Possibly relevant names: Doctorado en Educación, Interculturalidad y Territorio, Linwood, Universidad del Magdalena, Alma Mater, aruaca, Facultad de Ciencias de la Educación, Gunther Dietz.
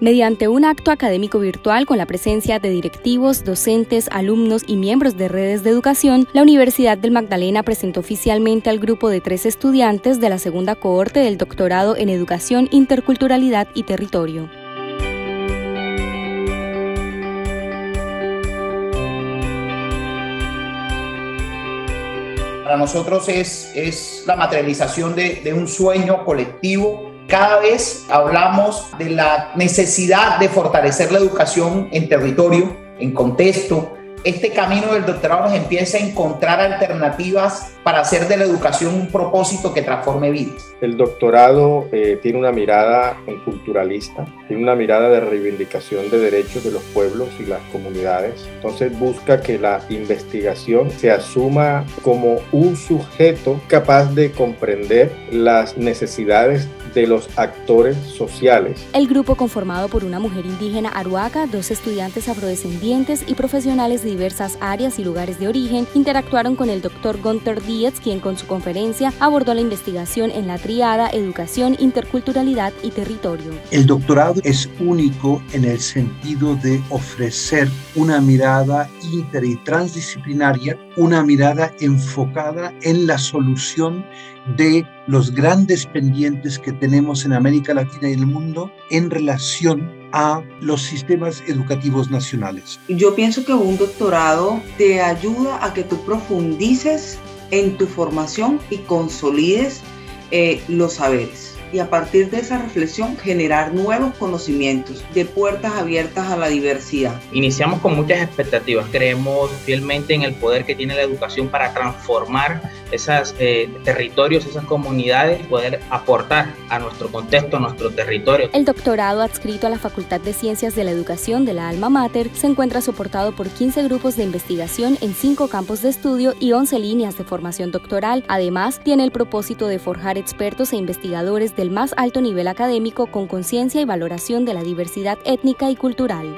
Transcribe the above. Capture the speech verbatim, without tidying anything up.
mediante un acto académico virtual con la presencia de directivos, docentes, alumnos y miembros de redes de educación, la Universidad del Magdalena presentó oficialmente al grupo de tres estudiantes de la segunda cohorte del Doctorado en Educación, Interculturalidad y Territorio. Para nosotros es, es la materialización de, de un sueño colectivo. Cada vez hablamos de la necesidad de fortalecer la educación en territorio, en contexto. Este camino del doctorado nos empieza a encontrar alternativas para hacer de la educación un propósito que transforme vidas. El doctorado eh, tiene una mirada culturalista, tiene una mirada de reivindicación de derechos de los pueblos y las comunidades. Entonces busca que la investigación se asuma como un sujeto capaz de comprender las necesidades de los actores sociales. El grupo, conformado por una mujer indígena aruaca, dos estudiantes afrodescendientes y profesionales de diversas áreas y lugares de origen, interactuaron con el doctor Gunther Dietz, quien con su conferencia abordó la investigación en la tríada Educación, Interculturalidad y Territorio. El doctorado es único en el sentido de ofrecer una mirada inter y transdisciplinaria, una mirada enfocada en la solución de los grandes pendientes que tenemos en América Latina y el mundo en relación a los sistemas educativos nacionales. Yo pienso que un doctorado te ayuda a que tú profundices en tu formación y consolides eh, los saberes. Y a partir de esa reflexión generar nuevos conocimientos de puertas abiertas a la diversidad. Iniciamos con muchas expectativas, creemos fielmente en el poder que tiene la educación para transformar esos eh, territorios, esas comunidades, poder aportar a nuestro contexto, a nuestro territorio. El doctorado adscrito a la Facultad de Ciencias de la Educación de la Alma Mater se encuentra soportado por quince grupos de investigación en cinco campos de estudio y once líneas de formación doctoral. Además, tiene el propósito de forjar expertos e investigadores del más alto nivel académico con conciencia y valoración de la diversidad étnica y cultural.